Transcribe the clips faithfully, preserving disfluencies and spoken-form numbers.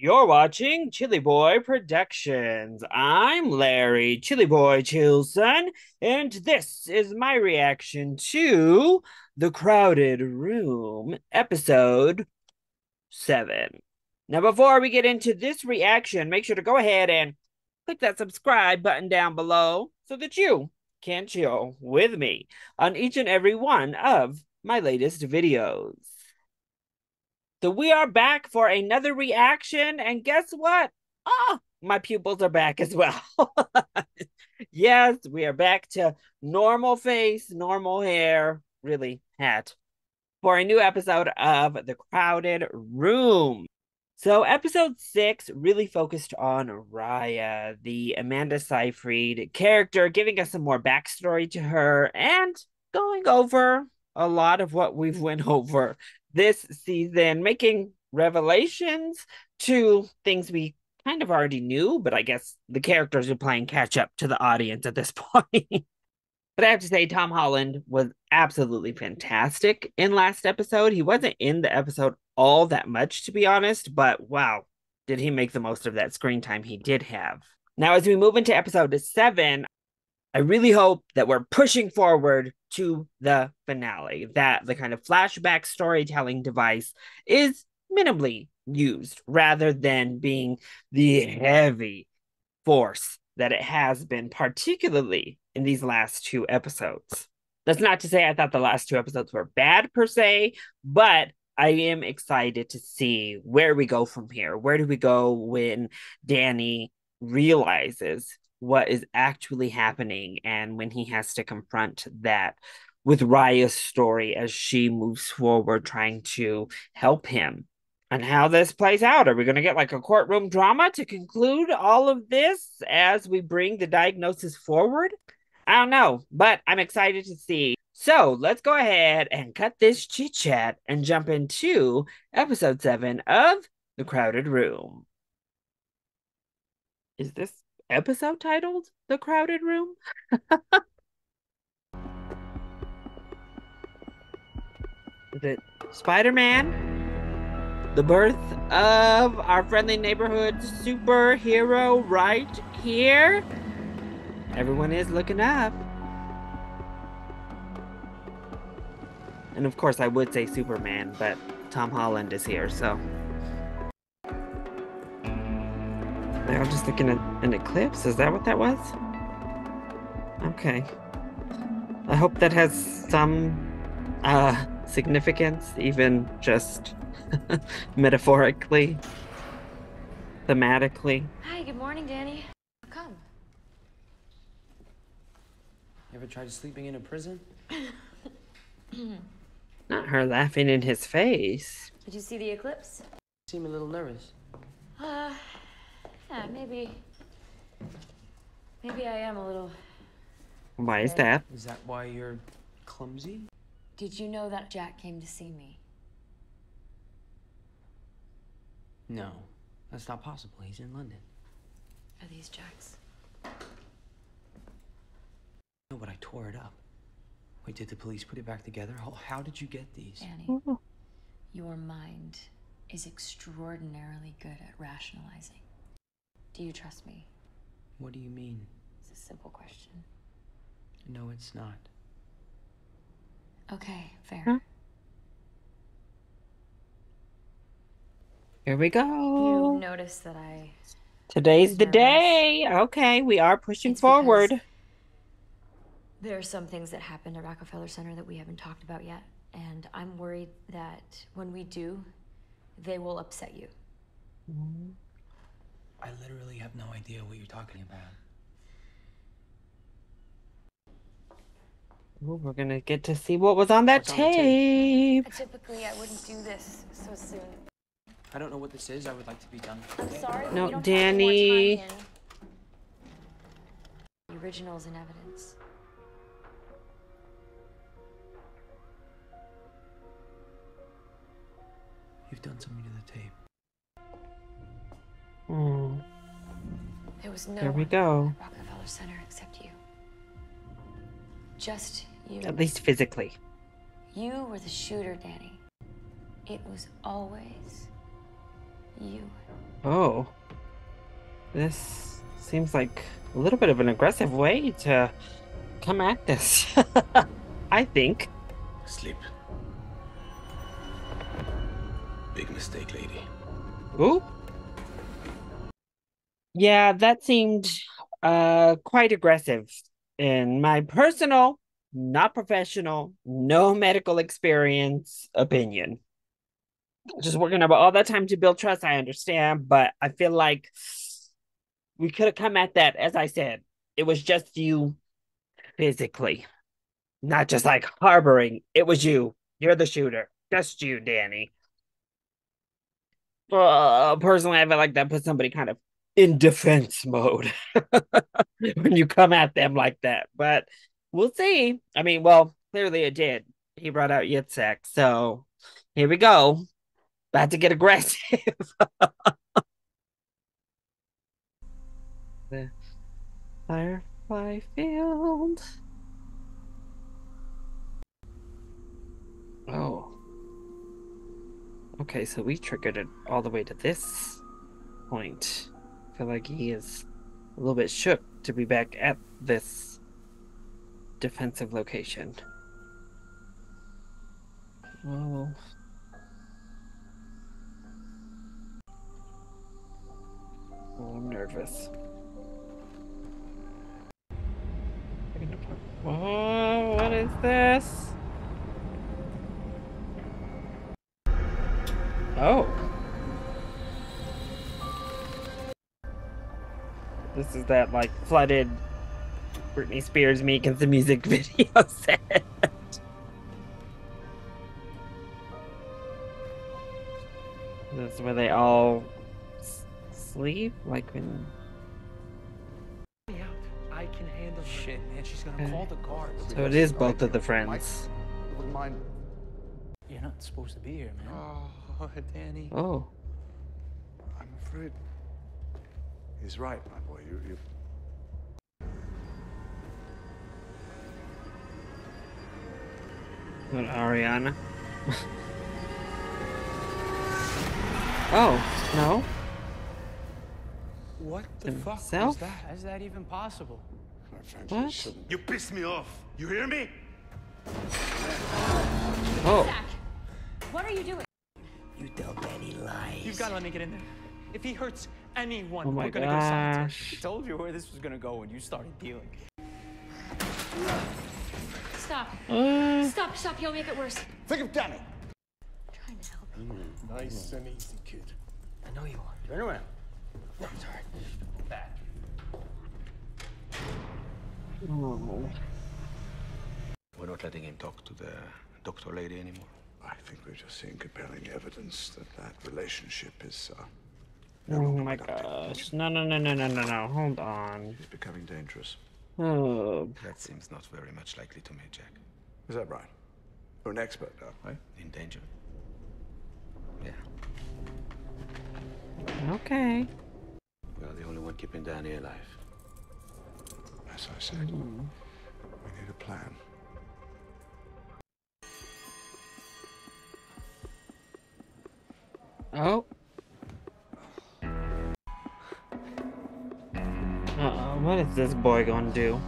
You're watching Chili Boy Productions. I'm Larry Chili Boy Chilson, and this is my reaction to The Crowded Room, episode seven. Now, before we get into this reaction, make sure to go ahead and click that subscribe button down below so that you can chill with me on each and every one of my latest videos. So we are back for another reaction, and guess what? Oh, my pupils are back as well. Yes, we are back to normal face, normal hair, really hat, for a new episode of The Crowded Room. So episode six really focused on Raya, the Amanda Seyfried character, giving us some more backstory to her and going over a lot of what we've went over this season, making revelations to things we kind of already knew, but I guess the characters are playing catch up to the audience at this point. But I have to say, Tom Holland was absolutely fantastic in last episode. He wasn't in the episode all that much, to be honest, but wow, did he make the most of that screen time he did have. Now, as we move into episode seven, I really hope that we're pushing forward to the finale, that the kind of flashback storytelling device is minimally used rather than being the heavy force that it has been, particularly in these last two episodes. That's not to say I thought the last two episodes were bad per se, but I am excited to see where we go from here. Where do we go when Danny realizes what is actually happening, and when he has to confront that with Raya's story as she moves forward trying to help him, and how this plays out. Are we going to get like a courtroom drama to conclude all of this as we bring the diagnosis forward? I don't know, but I'm excited to see. So let's go ahead and cut this chit chat and jump into episode seven of The Crowded Room. Is this episode titled The Crowded Room? Is it Spider-Man? The birth of our friendly neighborhood superhero right here? Everyone is looking up. And of course I would say Superman, but Tom Holland is here, so. They're all just looking at an eclipse. Is that what that was? Okay. I hope that has some uh, significance, even just metaphorically, thematically. Hi, good morning, Danny. Come. You ever tried sleeping in a prison? Not her laughing in his face. Did you see the eclipse? You seem a little nervous. Uh... Yeah, maybe, maybe I am a little... Why is that? Is that why you're clumsy? Did you know that Jack came to see me? No, that's not possible. He's in London. Are these Jack's? No, but I tore it up. Wait, did the police put it back together? How, how did you get these? Danny, your mind is extraordinarily good at rationalizing. Do you trust me? What do you mean? It's a simple question. No, it's not. Okay, fair. Huh? Here we go. You notice that I... Today's the day. Okay, we are pushing it's forward. There are some things that happened at Rockefeller Center that we haven't talked about yet. And I'm worried that when we do, they will upset you. Mm-hmm. I literally have no idea what you're talking about. Ooh, we're gonna get to see what was on that tape. tape. Typically, I wouldn't do this so soon. I don't know what this is. I would like to be done. I'm sorry. No, we don't Danny. Have any more time in. The original's in evidence. You've done something to the tape. Mm. There was no there we go. Rockefeller Center except you. Just you. At least physically. You were the shooter, Danny. It was always you. Oh. This seems like a little bit of an aggressive way to come at this. I think. Sleep. Big mistake, lady. Ooh. Yeah, that seemed uh, quite aggressive. In my personal, not professional, no medical experience opinion. Just working about all that time to build trust, I understand, but I feel like we could have come at that, as I said. It was just you physically. Not just like harboring. It was you. You're the shooter. Just you, Danny. Uh, personally, I feel like that puts somebody kind of in defense mode when you come at them like that. But we'll see. I mean, well, clearly it did. He brought out Yitzhak, so here we go. About to get aggressive. The Firefly Field. Oh. Okay, so we triggered it all the way to this point. I feel like he is a little bit shook to be back at this defensive location. Oh. Oh, I'm nervous. Whoa, what is this? Oh. This is that, like, flooded Britney Spears Me Against the Music video set. This is where they all s sleep? Like when... I can handle shit, man. She's gonna okay. call the guards. So it is both of the friends. Wouldn't mind. You're not supposed to be here, man. Oh, Danny. Oh. I'm afraid. He's right, my boy. You, you. What, Ariana? Oh no. What the fuck is that? How is that even possible? What? You pissed me off. You hear me? Oh. Zach, what are you doing? You tell Danny lies. You've got to let me get in there. If he hurts anyone, oh we're going to go silent. I told you where this was going to go when you started dealing. Stop. Uh. Stop, stop. You'll make it worse. Think of Danny. I'm trying to help you. Mm, nice and easy, kid. I know you are. Turn around. No, I'm sorry. Back. Oh. We're not letting him talk to the doctor lady anymore. I think we're just seeing compelling evidence that that relationship is. Uh, no oh my gosh! No, no, no, no, no, no, no! Hold on. It's becoming dangerous. Oh. That seems not very much likely to me, Jack. Is that right? You're an expert now, right? In danger. Yeah. Okay. We are the only one keeping Danny alive. As I said, mm. we need a plan. Oh. Uh-oh, what is this boy gonna do?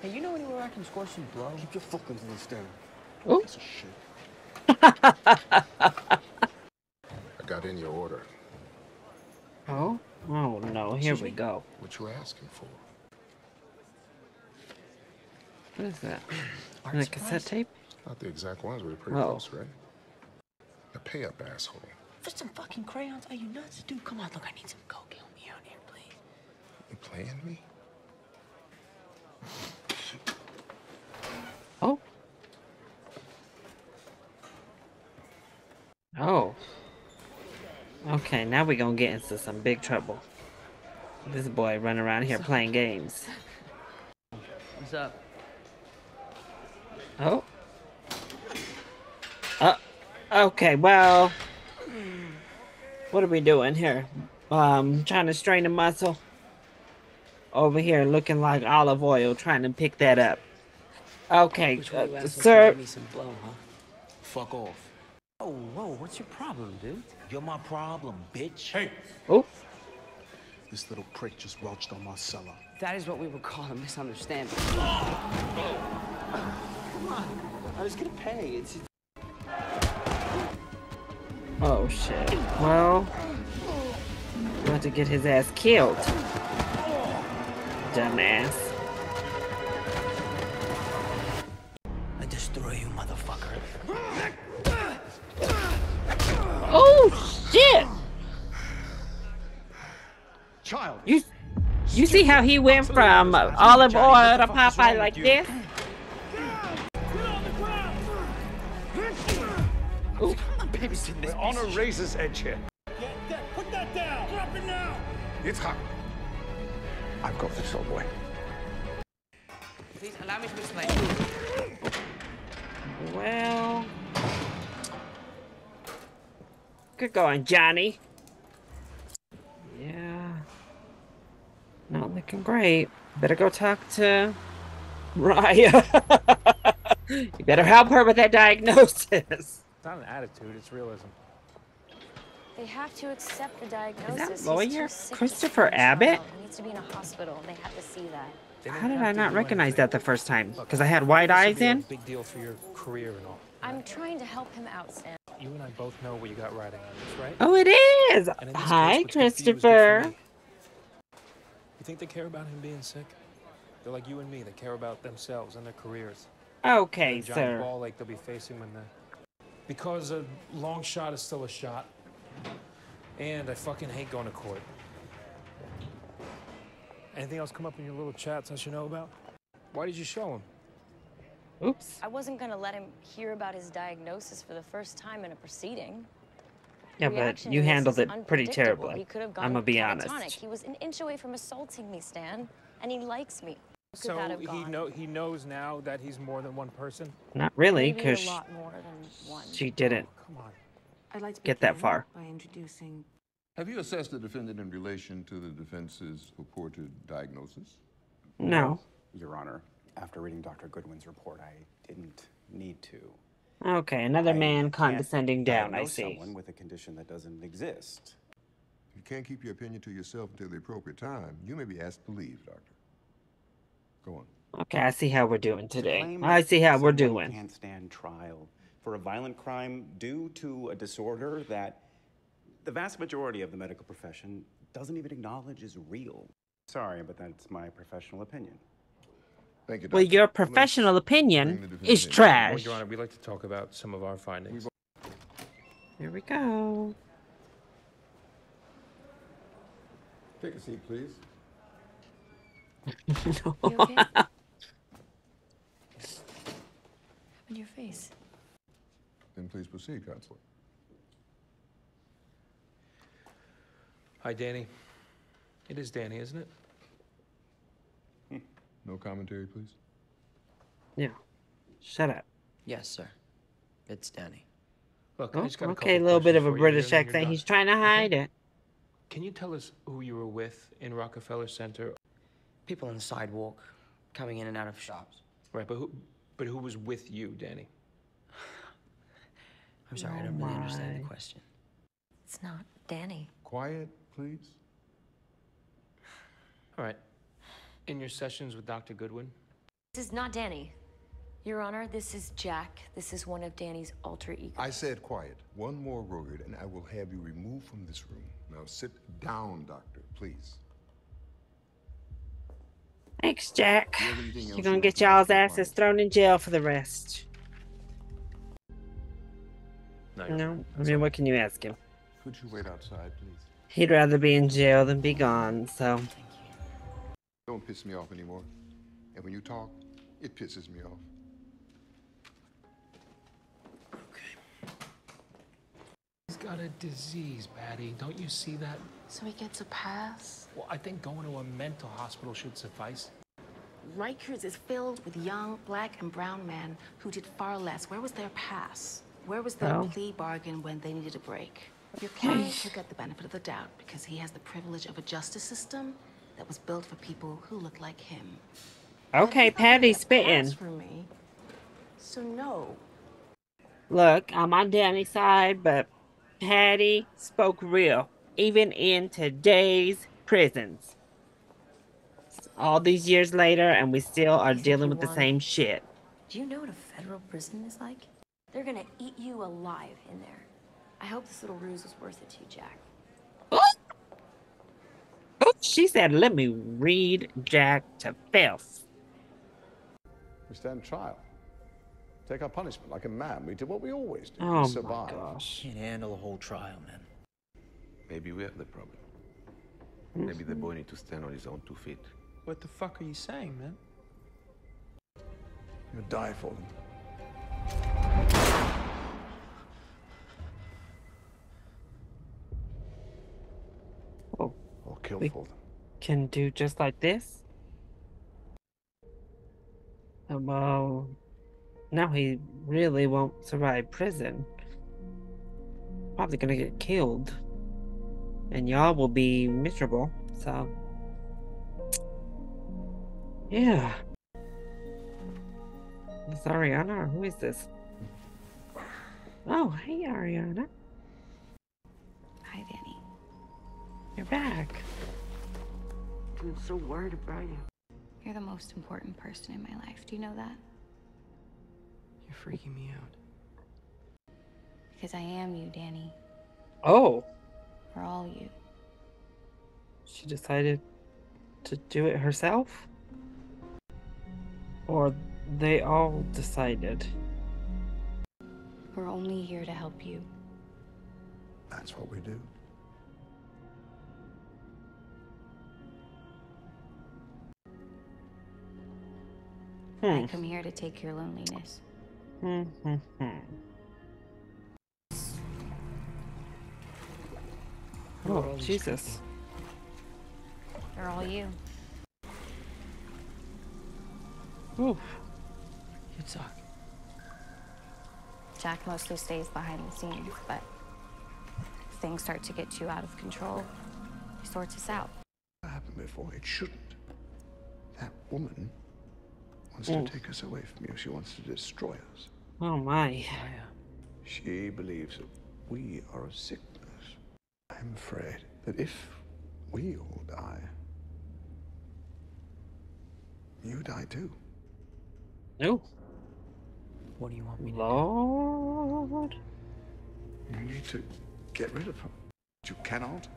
Hey, you know anywhere I can score some blow? Keep your fucking voice down. Oh. That's a shit. Got in your order. Oh? Oh no, here we go. What you asking for? What is that? Isn't that cassette tape? Not the exact ones, but pretty close, right? The pay up, asshole. For some fucking crayons? Are you nuts? Dude, come on, look, I need some coke. Help me out here, please. You playing me? Oh. Oh. Okay, now we're gonna get into some big trouble. This boy running around here playing games. What's up? Oh. Uh, okay, well. What are we doing here? Um, trying to strain a muscle. Over here looking like olive oil, trying to pick that up. Okay, uh, sir. Give me some blow, huh? Fuck off. Oh, whoa, what's your problem, dude? You're my problem, bitch. Hey! Oh! This little prick just welched on Marcella. That is what we would call a misunderstanding. Oh. Oh. Come on, I was gonna pay. It's... Oh, shit. Well, we'll have to get his ass killed. Dumbass. I destroy you, motherfucker. Oh shit! Child, you you see how he went from olive oil to Popeye like this? Ooh. We're on a razor's edge here. Put that down. Drop it now. It's hot. I've got this, old boy. Please allow me to explain. Well. Good going, Johnny. Yeah. Not looking great. Better go talk to Raya. You better help her with that diagnosis. It's not an attitude, it's realism. They have to accept the diagnosis. Is that lawyer Christopher Abbott? He needs to be in a hospital and they have to see that. How did I not recognize that the first time? Because I had white eyes in? Big deal for your career and all. I'm trying to help him out, Sam. You and I both know what you got riding on this, right? Oh, it is! Hi, Christopher. You think they care about him being sick? They're like you and me. They care about themselves and their careers. Okay, sir. Giant ball like they'll be facing when the... Because a long shot is still a shot. And I fucking hate going to court. Anything else come up in your little chats I should know about? Why did you show him? Oops. I wasn't going to let him hear about his diagnosis for the first time in a proceeding. Yeah, but you handled it pretty terribly. I'm going to be honest. He was an inch away from assaulting me, Stan, and he likes me. So he, know, he knows now that he's more than one person? Not really, because she didn't oh, come on. I'd like to get that far. By introducing... Have you assessed the defendant in relation to the defense's purported diagnosis? No. Your Honor. After reading Doctor Goodwin's report, I didn't need to. Okay, another I man condescending down, I, I see. Someone with a condition that doesn't exist. If you can't keep your opinion to yourself until the appropriate time, you may be asked to leave, Doctor. Go on. Okay, I see how we're doing today. I see how we're doing. Can't stand trial for a violent crime due to a disorder that the vast majority of the medical profession doesn't even acknowledge is real. Sorry, but that's my professional opinion. Thank you, well, your professional opinion is trash. Well, Your Honor, we'd like to talk about some of our findings. Here we go. Take a seat, please. No. You okay? What happened to your face? Then please proceed, Counselor. Hi, Danny. It is Danny, isn't it? No commentary, please? Yeah. Shut up. Yes, sir. It's Danny. Look, oh, I just got okay, a little bit of a British accent. He's trying to hide okay. it. Can you tell us who you were with in Rockefeller Center? People on the sidewalk, coming in and out of shops. Right, but who, but who was with you, Danny? I'm sorry, oh I don't my. really understand the question. It's not Danny. Quiet, please. All right. In your sessions with Doctor Goodwin? This is not Danny. Your Honor, this is Jack. This is one of Danny's alter egos. I said quiet. One more word, and I will have you removed from this room. Now sit down, Doctor, please. Thanks, Jack. You're gonna get y'all's asses thrown in jail for the rest. No, no? I mean, what can you ask him? Could you wait outside, please? He'd rather be in jail than be gone, so... Don't piss me off anymore. And when you talk, it pisses me off. Okay. He's got a disease, Patty. Don't you see that? So he gets a pass? Well, I think going to a mental hospital should suffice. Rikers is filled with young black and brown men who did far less. Where was their pass? Where was their oh. plea bargain when they needed a break? Your client should get the benefit of the doubt because he has the privilege of a justice system that was built for people who look like him. Okay, Patty's spitting. For me, so no. Look, I'm on Danny's side, but Patty spoke real, even in today's prisons. All these years later, and we still are dealing with the same shit. Do you know what a federal prison is like? They're gonna eat you alive in there. I hope this little ruse was worth it to you, Jack. She said, let me read Jack to filth. We stand trial. Take our punishment like a man. We do what we always do. Oh, we survive. My gosh. Can't handle a whole trial, man. Maybe we have the problem. Mm-hmm. Maybe the boy needs to stand on his own two feet. What the fuck are you saying, man? You'll die for them. Oh. Or kill we for them. Can do just like this? Oh, well, now he really won't survive prison. Probably gonna get killed. And y'all will be miserable, so. Yeah. It's Ariana, or who is this? Oh, hey Ariana. Hi, Danny. You're back. I'm so worried about you. You're the most important person in my life. Do you know that? You're freaking me out. Because I am you, Danny. Oh. We're all you. She decided to do it herself? Or they all decided? We're only here to help you. That's what we do. Hmm. I come here to take your loneliness. Mm-hmm. Oh, Jesus. They're all you. Oof. Good talk. Jack mostly stays behind the scenes, but if things start to get you out of control, he sorts us out. That happened before. It shouldn't. That woman wants Oof. to take us away from you. She wants to destroy us. Oh, my. She believes that we are a sickness. I'm afraid that if we all die, you die too. No. What do you want me to Lord? do? You need to get rid of her. You cannot,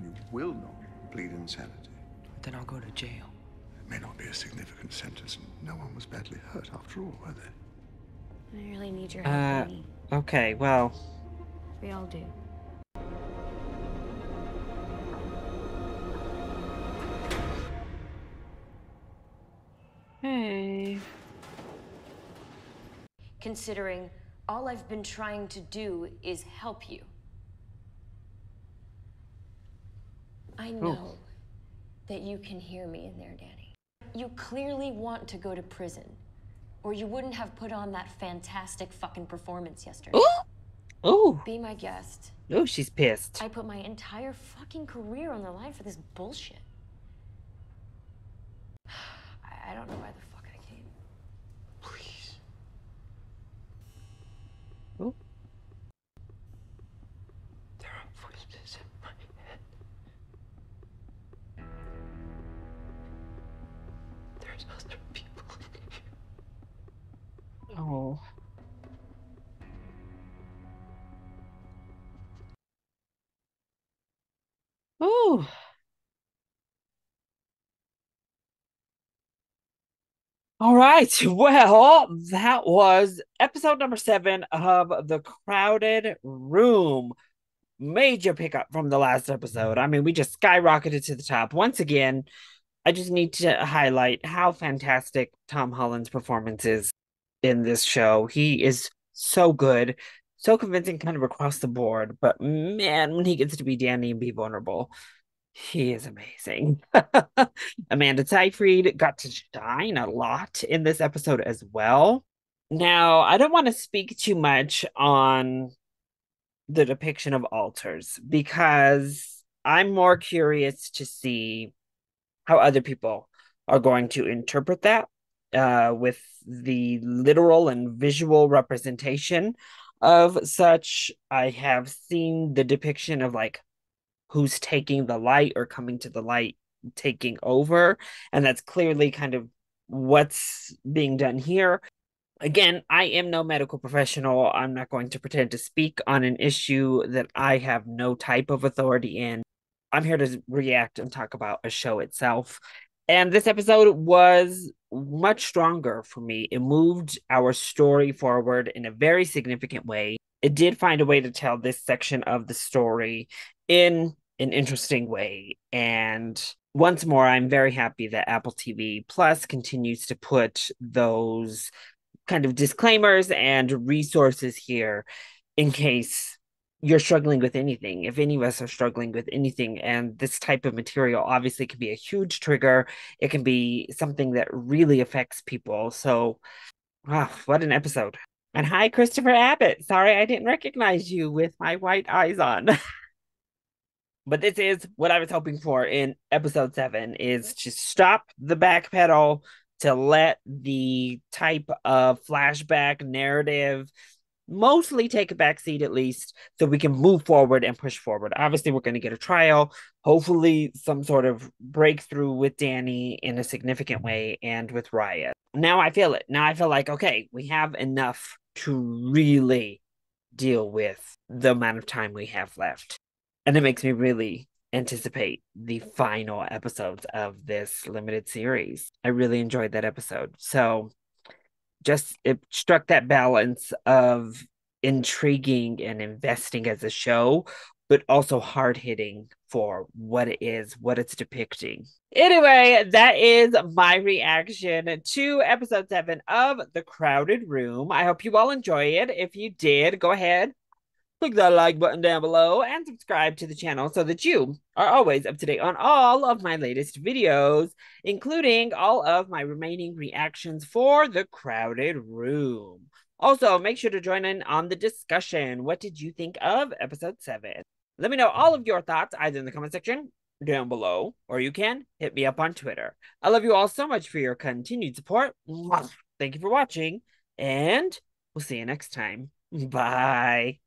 and you will not plead insanity. Then I'll go to jail. It may not be a significant sentence, and no one was badly hurt after all, were they? I really need your help, Danny. Uh, okay, well. We all do. Hey. Considering all I've been trying to do is help you. I know oh. that you can hear me in there, Danny. You clearly want to go to prison, or you wouldn't have put on that fantastic fucking performance yesterday. Oh. Be my guest. No, she's pissed. I put my entire fucking career on the line for this bullshit. I don't know why the fuck I came. Please. Oh. There are voices in my head. There's other people in here. Oh. Oh. All right, well, that was episode number seven of The Crowded Room. Major pickup from the last episode. I mean, we just skyrocketed to the top. Once again, I just need to highlight how fantastic Tom Holland's performance is in this show. He is so good, so convincing kind of across the board. But man, when he gets to be Danny and be vulnerable, he is amazing. Amanda Seyfried got to shine a lot in this episode as well. Now, I don't want to speak too much on the depiction of alters because I'm more curious to see how other people are going to interpret that uh, with the literal and visual representation of such. I have seen the depiction of like who's taking the light or coming to the light, taking over. And that's clearly kind of what's being done here. Again, I am no medical professional. I'm not going to pretend to speak on an issue that I have no type of authority in. I'm here to react and talk about a show itself. And this episode was much stronger for me. It moved our story forward in a very significant way. It did find a way to tell this section of the story in an interesting way. And once more, I'm very happy that Apple T V Plus continues to put those kind of disclaimers and resources here in case you're struggling with anything, if any of us are struggling with anything. And this type of material obviously can be a huge trigger. It can be something that really affects people. So, wow, what an episode. And hi, Christopher Abbott. Sorry, I didn't recognize you with my white eyes on. But this is what I was hoping for in episode seven, is to stop the back pedal, to let the type of flashback narrative mostly take a backseat, at least, so we can move forward and push forward. Obviously, we're going to get a trial, hopefully some sort of breakthrough with Danny in a significant way and with Raya. Now I feel it. Now I feel like, okay, we have enough to really deal with the amount of time we have left. And it makes me really anticipate the final episodes of this limited series. I really enjoyed that episode. So just it struck that balance of intriguing and investing as a show, but also hard-hitting for what it is, what it's depicting. Anyway, that is my reaction to episode seven of The Crowded Room. I hope you all enjoy it. If you did, go ahead, click that like button down below and subscribe to the channel so that you are always up to date on all of my latest videos, including all of my remaining reactions for The Crowded Room. Also, make sure to join in on the discussion. What did you think of episode seven? Let me know all of your thoughts either in the comment section down below, or you can hit me up on Twitter. I love you all so much for your continued support. Thank you for watching, and we'll see you next time. Bye.